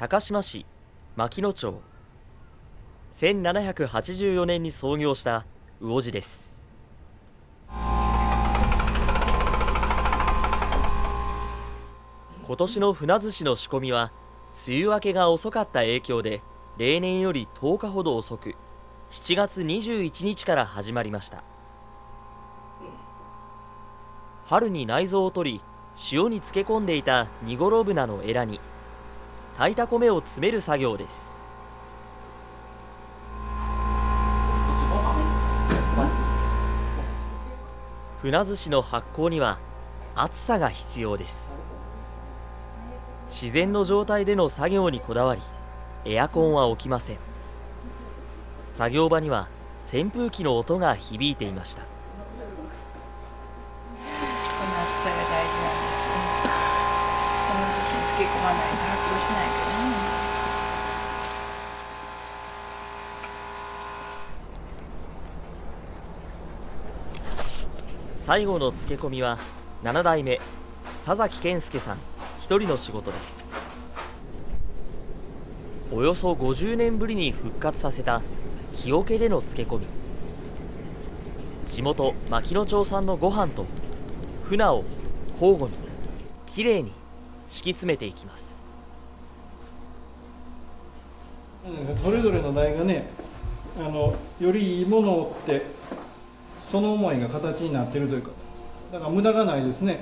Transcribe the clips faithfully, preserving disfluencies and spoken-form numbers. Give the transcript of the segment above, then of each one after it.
高島市牧野町、せんななひゃくはちじゅうよねんに創業した魚路です。今年の船寿司の仕込みは梅雨明けが遅かった影響で例年よりとおかほど遅く、しちがつにじゅういちにちから始まりました。春に内臓を取り塩に漬け込んでいたニゴロブナのエラに炊いた米を詰める作業です。船寿司の発酵には暑さが必要です。自然の状態での作業にこだわり、エアコンは置きません。作業場には扇風機の音が響いていました。最後の漬け込みはななだいめ佐々木健介さん一人の仕事です。およそごじゅうねんぶりに復活させた木桶での漬け込み、地元牧野町産のご飯と船を交互にきれいに敷き詰めていきます。それぞれの台がね、あのよりいいものをってその思いが形になっているというか、だから無駄がないですね、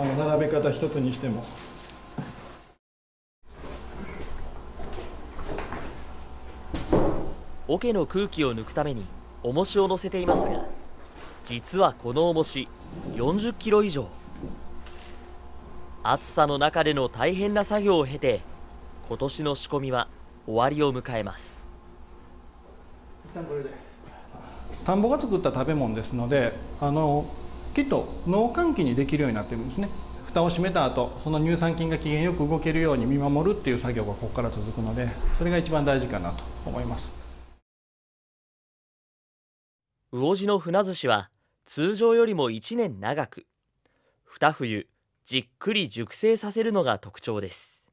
あの並べ方一つにしても。桶の空気を抜くために重しを乗せていますが、実はこの重しよんじゅっキロ以上。暑さの中での大変な作業を経て、今年の仕込みは終わりを迎えます。一旦これで田んぼが作った食べ物ですので、あのきっと農閑期にできるようになってるんですね。蓋を閉めた後、その乳酸菌が機嫌よく動けるように見守るっていう作業がここから続くので、それが一番大事かなと思います。魚路の船寿司は通常よりもいちねん長く、二冬じっくり熟成させるのが特徴です。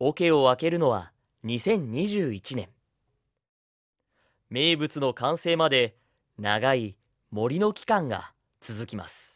桶を開けるのはにせんにじゅういちねん。名物の完成まで長い森の期間が続きます。